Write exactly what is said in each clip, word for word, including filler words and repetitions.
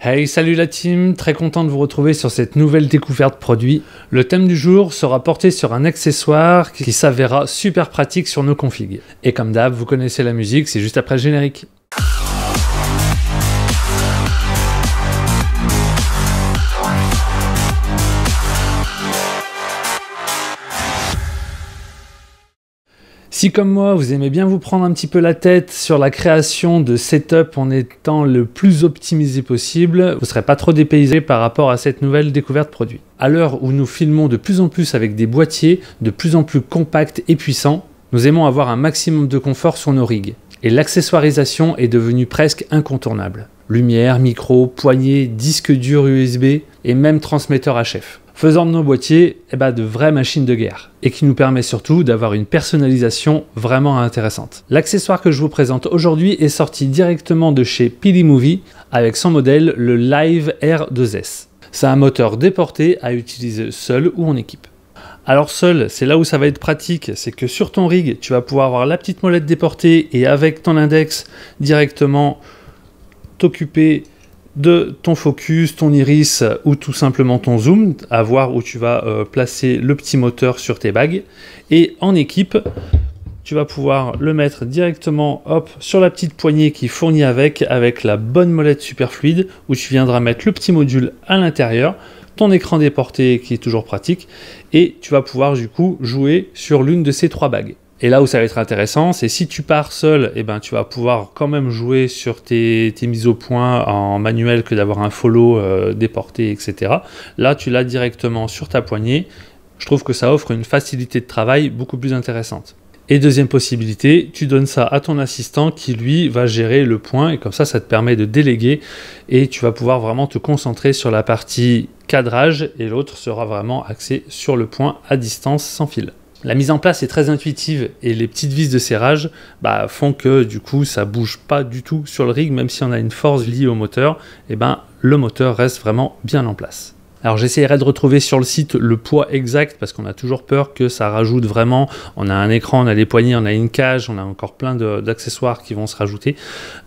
Hey, salut la team, très content de vous retrouver sur cette nouvelle découverte produit. Le thème du jour sera porté sur un accessoire qui s'avérera super pratique sur nos configs. Et comme d'hab, vous connaissez la musique, c'est juste après le générique. Si comme moi, vous aimez bien vous prendre un petit peu la tête sur la création de setup en étant le plus optimisé possible, vous ne serez pas trop dépaysé par rapport à cette nouvelle découverte produit. À l'heure où nous filmons de plus en plus avec des boîtiers de plus en plus compacts et puissants, nous aimons avoir un maximum de confort sur nos rigs. Et l'accessoirisation est devenue presque incontournable. Lumière, micro, poignée, disque dur U S B et même transmetteur H F. Faisant de nos boîtiers eh ben de vraies machines de guerre et qui nous permet surtout d'avoir une personnalisation vraiment intéressante. L'accessoire que je vous présente aujourd'hui est sorti directement de chez PDMovie avec son modèle le Live R deux S. C'est un moteur déporté à utiliser seul ou en équipe. Alors seul, c'est là où ça va être pratique, c'est que sur ton rig, tu vas pouvoir avoir la petite molette déportée et avec ton index directement t'occuper de ton focus, ton iris ou tout simplement ton zoom, à voir où tu vas euh, placer le petit moteur sur tes bagues. Et en équipe, tu vas pouvoir le mettre directement hop, sur la petite poignée qui fournit avec, avec la bonne molette super fluide, où tu viendras mettre le petit module à l'intérieur, ton écran déporté qui est toujours pratique, et tu vas pouvoir du coup jouer sur l'une de ces trois bagues. Et là où ça va être intéressant, c'est si tu pars seul, eh ben, tu vas pouvoir quand même jouer sur tes, tes mises au point en manuel que d'avoir un follow euh, déporté, et cetera. Là, tu l'as directement sur ta poignée. Je trouve que ça offre une facilité de travail beaucoup plus intéressante. Et deuxième possibilité, tu donnes ça à ton assistant qui, lui, va gérer le point. Et comme ça, ça te permet de déléguer et tu vas pouvoir vraiment te concentrer sur la partie cadrage et l'autre sera vraiment axé sur le point à distance sans fil. La mise en place est très intuitive et les petites vis de serrage bah, font que du coup ça bouge pas du tout sur le rig, même si on a une force liée au moteur, et ben le moteur reste vraiment bien en place. Alors j'essaierai de retrouver sur le site le poids exact parce qu'on a toujours peur que ça rajoute vraiment. On a un écran, on a les poignées, on a une cage, on a encore plein d'accessoires qui vont se rajouter.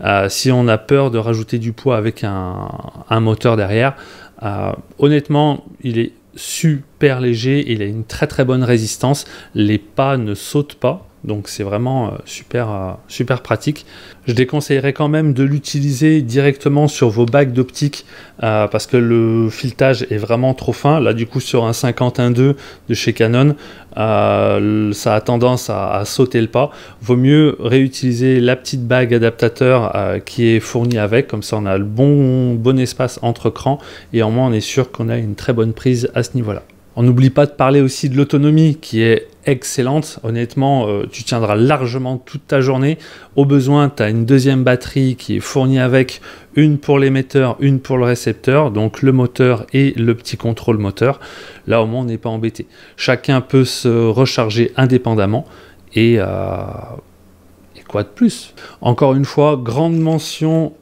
Euh, si on a peur de rajouter du poids avec un, un moteur derrière, euh, honnêtement il est super léger, il a une très très bonne résistance, les pas ne sautent pas, donc c'est vraiment super super pratique. Je déconseillerais quand même de l'utiliser directement sur vos bagues d'optique euh, parce que le filetage est vraiment trop fin. Là du coup sur un cinquante un deux de chez Canon, euh, ça a tendance à, à sauter le pas. Vaut mieux réutiliser la petite bague adaptateur euh, qui est fournie avec, comme ça on a le bon, bon espace entre crans et au moins on est sûr qu'on a une très bonne prise à ce niveau-là. On n'oublie pas de parler aussi de l'autonomie qui est excellente. Honnêtement, euh, tu tiendras largement toute ta journée. Au besoin, tu as une deuxième batterie qui est fournie avec, une pour l'émetteur, une pour le récepteur, donc le moteur et le petit contrôle moteur. Là, au moins, on n'est pas embêté. Chacun peut se recharger indépendamment et, euh, et quoi de plus? Encore une fois, grande mention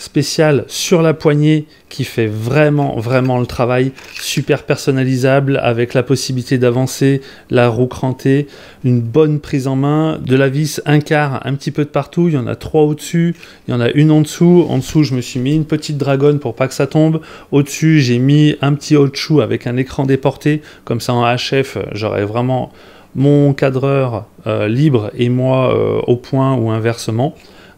spécial sur la poignée qui fait vraiment vraiment le travail, super personnalisable avec la possibilité d'avancer, la roue crantée, une bonne prise en main, de la vis un quart un petit peu de partout, il y en a trois au-dessus, il y en a une en dessous, en dessous je me suis mis une petite dragonne pour pas que ça tombe, au-dessus j'ai mis un petit hot-shoe avec un écran déporté, comme ça en H F j'aurais vraiment mon cadreur euh, libre et moi euh, au point ou inversement.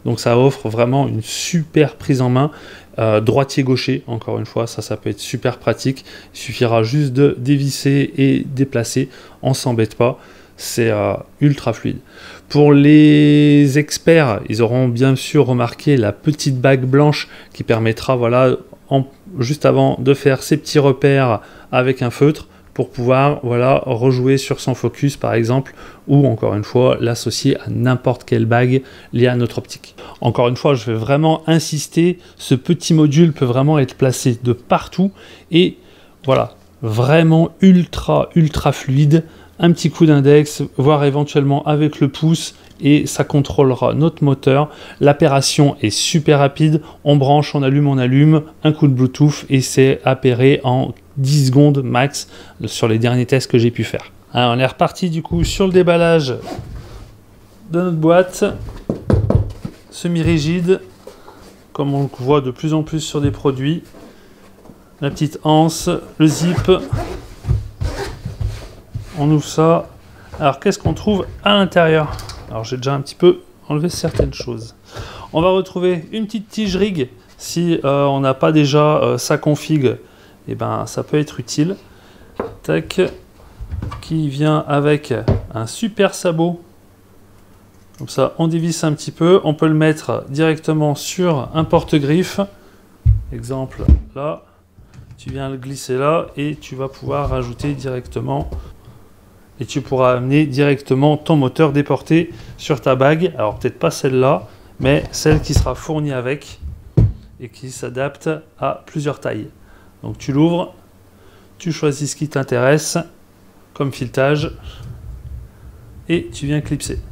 Donc ça offre vraiment une super prise en main, euh, droitier-gaucher, encore une fois, ça, ça peut être super pratique. Il suffira juste de dévisser et déplacer, on ne s'embête pas, c'est euh, ultra fluide. Pour les experts, ils auront bien sûr remarqué la petite bague blanche qui permettra, voilà, en, juste avant de faire ses petits repères avec un feutre, pour pouvoir voilà, rejouer sur son focus par exemple, ou encore une fois l'associer à n'importe quelle bague liée à notre optique. Encore une fois, je vais vraiment insister, ce petit module peut vraiment être placé de partout et voilà, vraiment ultra ultra fluide, un petit coup d'index, voire éventuellement avec le pouce et ça contrôlera notre moteur. L'appairation est super rapide, on branche, on allume, on allume, un coup de Bluetooth et c'est appairé en dix secondes max sur les derniers tests que j'ai pu faire. Alors, on est reparti du coup sur le déballage de notre boîte semi-rigide. comme on le voit de plus en plus sur des produits. La petite anse, le zip. On ouvre ça. Alors qu'est-ce qu'on trouve à l'intérieur? Alors j'ai déjà un petit peu enlevé certaines choses. On va retrouver une petite tige rig. Si euh, on n'a pas déjà euh, sa config, eh ben, ça peut être utile. Tac, qui vient avec un super sabot. Comme ça, on dévisse un petit peu. On peut le mettre directement sur un porte-griffe. Exemple là. Tu viens le glisser là et tu vas pouvoir rajouter directement et tu pourras amener directement ton moteur déporté sur ta bague. Alors peut-être pas celle-là, mais celle qui sera fournie avec et qui s'adapte à plusieurs tailles. Donc tu l'ouvres, tu choisis ce qui t'intéresse comme filetage et tu viens clipser.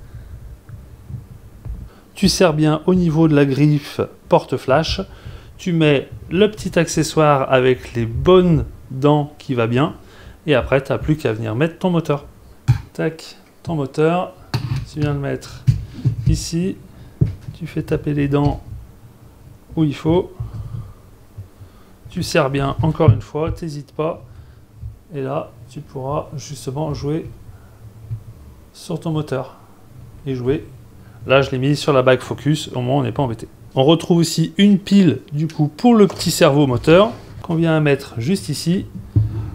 Tu serres bien au niveau de la griffe porte-flash. Tu mets le petit accessoire avec les bonnes dents qui va bien. Et après, tu n'as plus qu'à venir mettre ton moteur. Tac, ton moteur. Tu viens le mettre ici. Tu fais taper les dents où il faut. Tu serres bien encore une fois. T'hésites pas. Et là, tu pourras justement jouer sur ton moteur. Et jouer. Là, je l'ai mis sur la bague focus. Au moins, on n'est pas embêté. On retrouve aussi une pile du coup pour le petit cerveau moteur qu'on vient à mettre juste ici.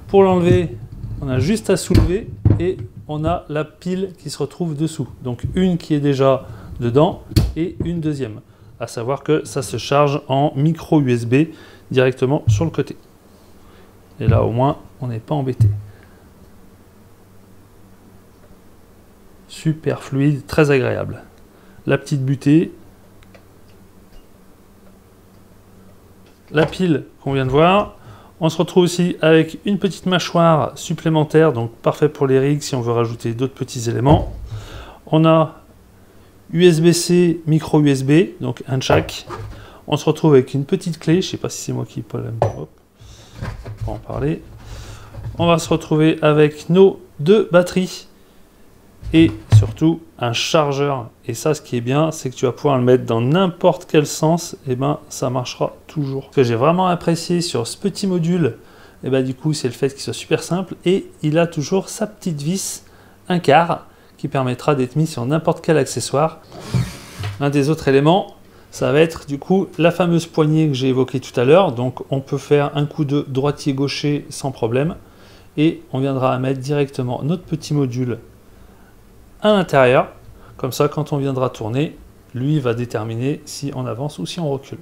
Pour l'enlever, on a juste à soulever et on a la pile qui se retrouve dessous. Donc une qui est déjà dedans et une deuxième. À savoir que ça se charge en micro U S B directement sur le côté. Et là au moins on n'est pas embêté. Super fluide, très agréable. La petite butée. La pile qu'on vient de voir. On se retrouve aussi avec une petite mâchoire supplémentaire, donc parfait pour les rigs si on veut rajouter d'autres petits éléments. On a U S B C, micro U S B, donc un de chaque. On se retrouve avec une petite clé, je ne sais pas si c'est moi qui pas la hop, on va en parler. On va se retrouver avec nos deux batteries et surtout un chargeur. Et ça, ce qui est bien, c'est que tu vas pouvoir le mettre dans n'importe quel sens, et ben ça marchera toujours. Ce que j'ai vraiment apprécié sur ce petit module, et ben du coup c'est le fait qu'il soit super simple et il a toujours sa petite vis un quart qui permettra d'être mis sur n'importe quel accessoire. Un des autres éléments, ça va être du coup la fameuse poignée que j'ai évoquée tout à l'heure. Donc on peut faire un coup de droitier gaucher sans problème et on viendra à mettre directement notre petit module à l'intérieur, comme ça quand on viendra tourner, lui va déterminer si on avance ou si on recule.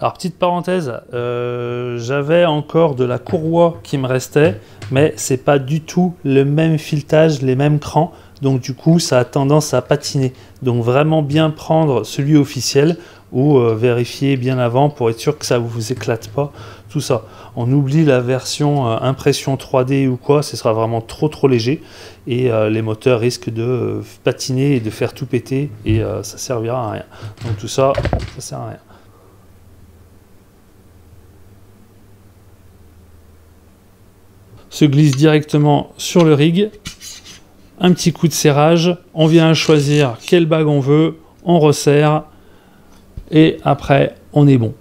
Alors petite parenthèse, euh, j'avais encore de la courroie qui me restait, mais c'est pas du tout le même filetage, les mêmes crans, donc du coup ça a tendance à patiner. Donc vraiment bien prendre celui officiel ou euh, vérifier bien avant pour être sûr que ça ne vous éclate pas. Tout ça, on oublie la version euh, impression trois D ou quoi, ce sera vraiment trop trop léger et euh, les moteurs risquent de euh, patiner et de faire tout péter et euh, ça servira à rien. Donc tout ça, ça sert à rien. Se glisse directement sur le rig, un petit coup de serrage, on vient choisir quelle bague on veut, on resserre et après on est bon.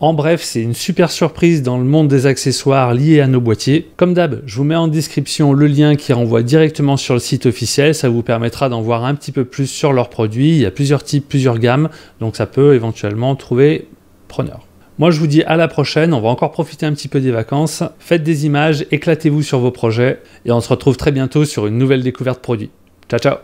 En bref, c'est une super surprise dans le monde des accessoires liés à nos boîtiers. Comme d'hab, je vous mets en description le lien qui renvoie directement sur le site officiel. Ça vous permettra d'en voir un petit peu plus sur leurs produits. Il y a plusieurs types, plusieurs gammes, donc ça peut éventuellement trouver preneur. Moi, je vous dis à la prochaine. On va encore profiter un petit peu des vacances. Faites des images, éclatez-vous sur vos projets et on se retrouve très bientôt sur une nouvelle découverte produit. Ciao, ciao!